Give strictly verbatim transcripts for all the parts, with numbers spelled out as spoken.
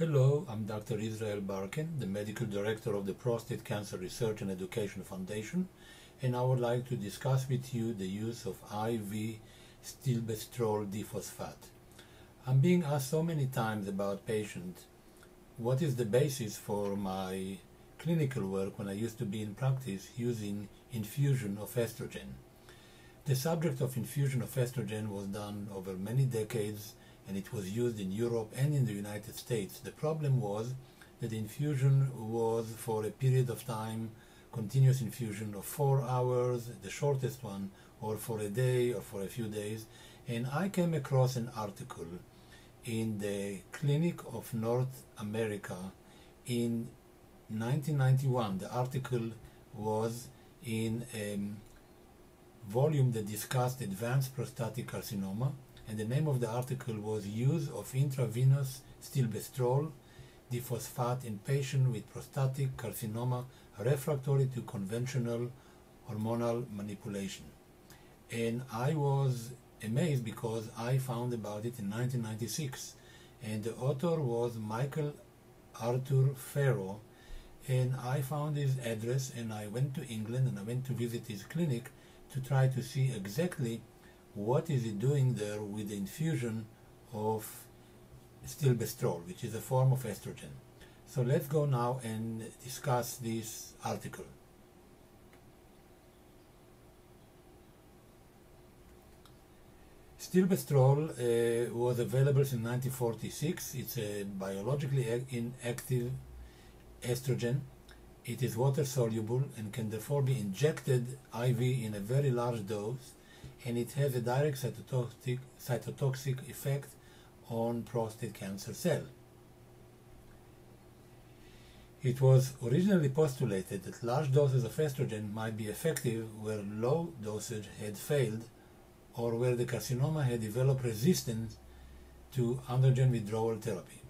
Hello, I'm Doctor Israel Barken, the Medical Director of the Prostate Cancer Research and Education Foundation, and I would like to discuss with you the use of I V stilbestrol diphosphate. I'm being asked so many times about patients, what is the basis for my clinical work when I used to be in practice using infusion of estrogen. The subject of infusion of estrogen was done over many decades, and it was used in Europe and in the United States. The problem was that the infusion was for a period of time, continuous infusion of four hours, the shortest one, or for a day or for a few days. And I came across an article in the Clinic of North America in nineteen ninety-one. The article was in a volume that discussed advanced prostatic carcinoma, and the name of the article was Use of Intravenous Stilbestrol Diphosphate in Patients with Prostatic Carcinoma Refractory to Conventional Hormonal Manipulation. And I was amazed because I found about it in nineteen ninety-six, and the author was Michael Arthur Ferro, and I found his address, and I went to England and I went to visit his clinic to try to see exactly what is it doing there with the infusion of stilbestrol, which is a form of estrogen. So let's go now and discuss this article. Stilbestrol uh, was available in nineteen forty-six. It's a biologically inactive estrogen. It is water soluble and can therefore be injected I V in a very large dose, and it has a direct cytotoxic, cytotoxic effect on prostate cancer cell. It was originally postulated that large doses of estrogen might be effective where low dosage had failed or where the carcinoma had developed resistance to androgen withdrawal therapy.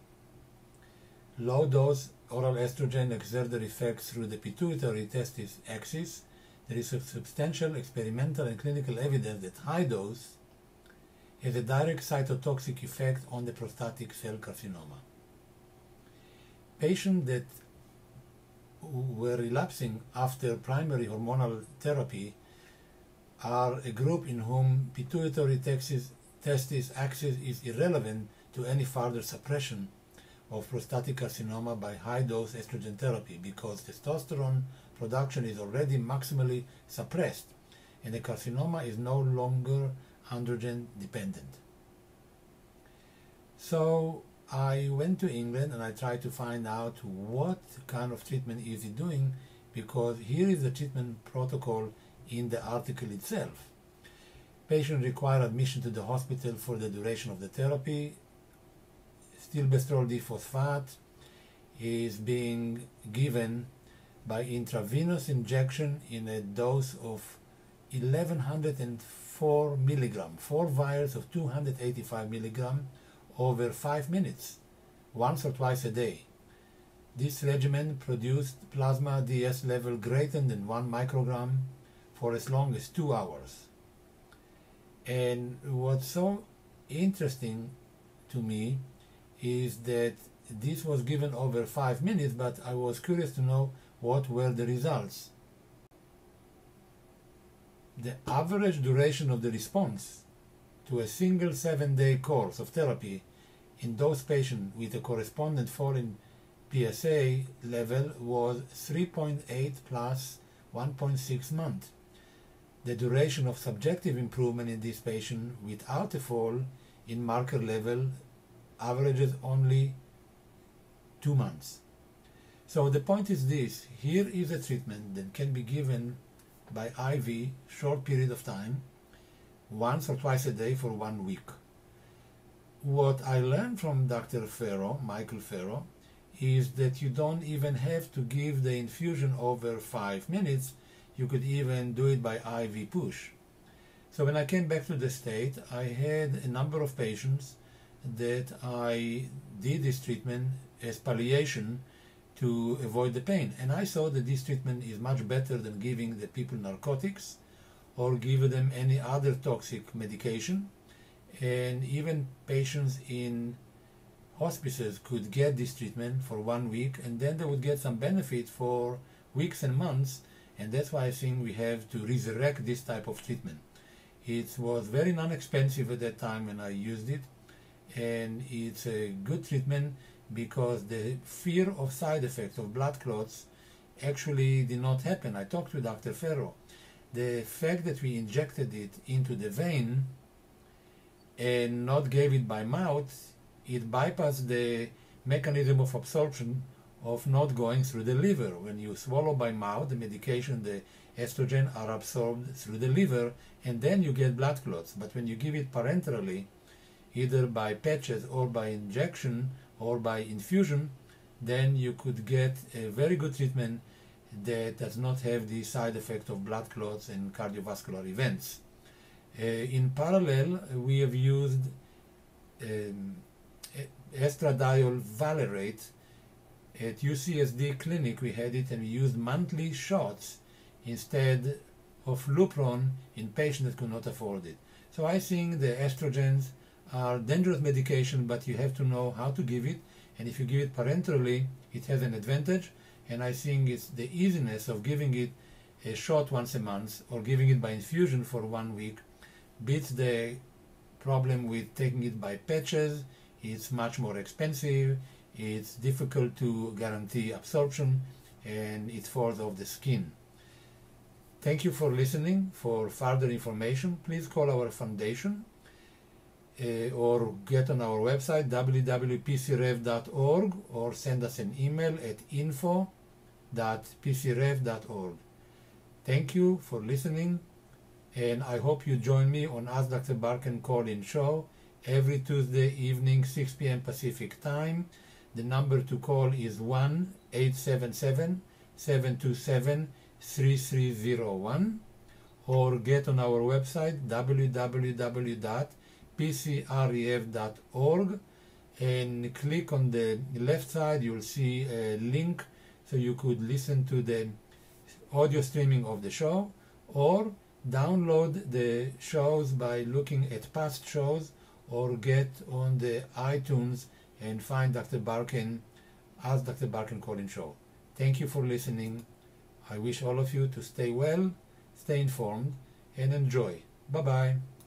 Low dose oral estrogen exerts their effects through the pituitary testis axis. There is substantial experimental and clinical evidence that high dose has a direct cytotoxic effect on the prostatic cell carcinoma. Patients that were relapsing after primary hormonal therapy are a group in whom pituitary testis, testis axis is irrelevant to any further suppression of prostatic carcinoma by high-dose estrogen therapy, because testosterone production is already maximally suppressed and the carcinoma is no longer androgen dependent. So I went to England and I tried to find out what kind of treatment is it doing, because here is the treatment protocol in the article itself. Patients require admission to the hospital for the duration of the therapy. Stilbestrol diphosphate is being given by intravenous injection in a dose of eleven hundred four milligram, four vials of two hundred eighty-five milligram over five minutes, once or twice a day. This regimen produced plasma D S level greater than one microgram for as long as two hours. And what's so interesting to me is that this was given over five minutes, but I was curious to know what were the results. The average duration of the response to a single seven-day course of therapy in those patients with a correspondent fall in P S A level was three point eight plus one point six months. The duration of subjective improvement in this patient without a fall in marker level averages only two months. So the point is this: here is a treatment that can be given by I V, short period of time, once or twice a day for one week. What I learned from Doctor Ferro, Michael Ferro, is that you don't even have to give the infusion over five minutes. You could even do it by I V push. So when I came back to the state, I had a number of patients that I did this treatment as palliation to avoid the pain, and I saw that this treatment is much better than giving the people narcotics or give them any other toxic medication. And even patients in hospices could get this treatment for one week, and then they would get some benefit for weeks and months, and that's why I think we have to resurrect this type of treatment. It was very non-expensive at that time when I used it, and it's a good treatment because the fear of side effects of blood clots actually did not happen. I talked to Doctor Ferro. The fact that we injected it into the vein and not gave it by mouth, it bypassed the mechanism of absorption of not going through the liver. When you swallow by mouth, the medication, the estrogen, are absorbed through the liver, and then you get blood clots. But when you give it parenterally, either by patches or by injection or by infusion, then you could get a very good treatment that does not have the side effect of blood clots and cardiovascular events. Uh, in parallel, we have used um, estradiol valerate. At U C S D clinic we had it, and we used monthly shots instead of Lupron in patients that could not afford it. So I think the estrogens are dangerous medication, but you have to know how to give it, and if you give it parenterally, it has an advantage, and I think it's the easiness of giving it a shot once a month or giving it by infusion for one week beats the problem with taking it by patches. It's much more expensive, it's difficult to guarantee absorption, and it falls off the skin. Thank you for listening. For further information, please call our foundation uh, or get on our website w w w dot p c r e f dot org or send us an email at info dot p c r e f dot org. Thank you for listening, and I hope you join me on Ask Doctor Barken call-in show every Tuesday evening, six p m Pacific time. The number to call is one eight seven seven, seven two seven, three three zero one, or get on our website w w w dot p c r e f dot org and click on the left side. You'll see a link so you could listen to the audio streaming of the show or download the shows by looking at past shows, or get on the iTunes and find Doctor Barken, Ask Doctor Barken Call-in Show. Thank you for listening. I wish all of you to stay well, stay informed, and enjoy. Bye-bye.